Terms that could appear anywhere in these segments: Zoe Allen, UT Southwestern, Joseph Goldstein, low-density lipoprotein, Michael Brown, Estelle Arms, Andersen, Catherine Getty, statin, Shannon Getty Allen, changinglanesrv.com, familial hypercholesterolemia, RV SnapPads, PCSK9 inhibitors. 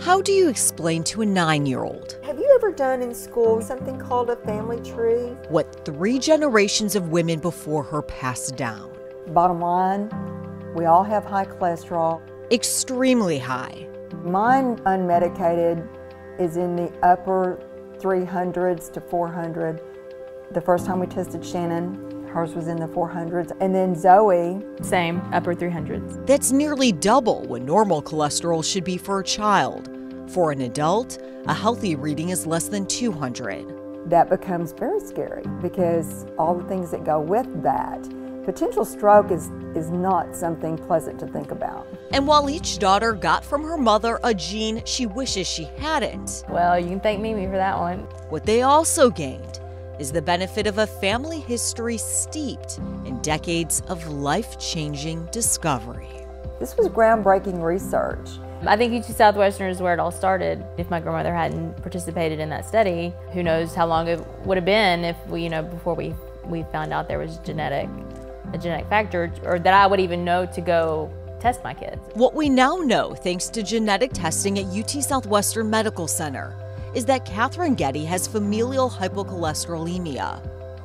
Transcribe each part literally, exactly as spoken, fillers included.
How do you explain to a nine-year-old? Have you ever done in school something called a family tree? What three generations of women before her passed down. Bottom line, we all have high cholesterol. Extremely high. Mine, unmedicated, is in the upper three hundreds to four hundred. The first time we tested Shannon, hers was in the four hundreds. And then Zoe. Same, upper three hundreds. That's nearly double what normal cholesterol should be for a child. For an adult, a healthy reading is less than two hundred. That becomes very scary because all the things that go with that. Potential stroke is, is not something pleasant to think about. And while each daughter got from her mother a gene she wishes she hadn't. Well, you can thank Mimi for that one. What they also gained is the benefit of a family history steeped in decades of life-changing discovery. This was groundbreaking research. I think U T Southwestern is where it all started. If my grandmother hadn't participated in that study, who knows how long it would have been if we, you know, before we, we found out there was genetic. a genetic factor, or that I would even know to go test my kids. What we now know, thanks to genetic testing at U T Southwestern Medical Center, is that Catherine Getty has familial hypercholesterolemia.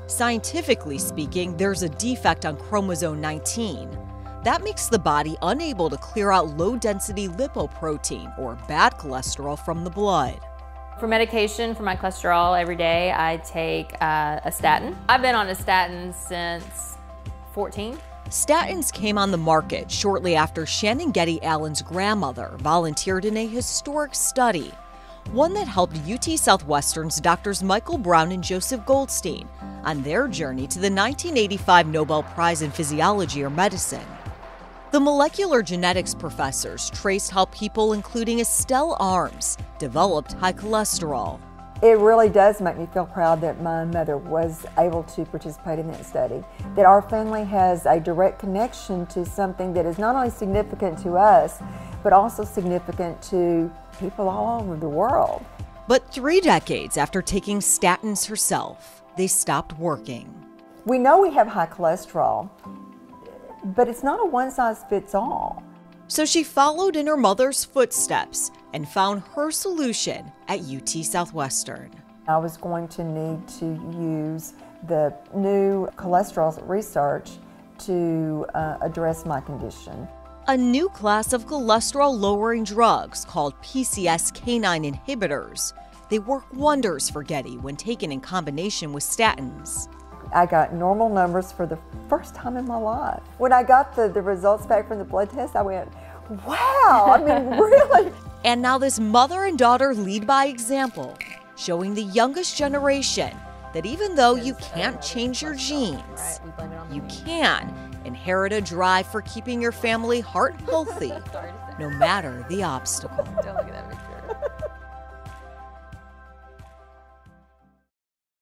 Scientifically speaking, there's a defect on chromosome nineteen. That makes the body unable to clear out low-density lipoprotein, or bad cholesterol, from the blood. For medication for my cholesterol every day, I take uh, a statin. I've been on a statin since fourteen. Statins came on the market shortly after Shannon Getty Allen's grandmother volunteered in a historic study, one that helped U T Southwestern's doctors Michael Brown and Joseph Goldstein on their journey to the nineteen eighty-five Nobel Prize in Physiology or Medicine. The molecular genetics professors traced how people, including Estelle Arms, developed high cholesterol. It really does make me feel proud that my mother was able to participate in that study, that our family has a direct connection to something that is not only significant to us, but also significant to people all over the world. But three decades after taking statins herself, they stopped working. We know we have high cholesterol, but it's not a one-size-fits-all. So she followed in her mother's footsteps and found her solution at U T Southwestern. I was going to need to use the new cholesterol research to uh, address my condition. A new class of cholesterol-lowering drugs called P C S K nine inhibitors. They work wonders for Getty when taken in combination with statins. I got normal numbers for the first time in my life. When I got the, the results back from the blood test, I went, wow, I mean, really? And now this mother and daughter lead by example, showing the youngest generation that even though you can't change your genes, you can inherit a drive for keeping your family heart healthy, no matter the obstacle.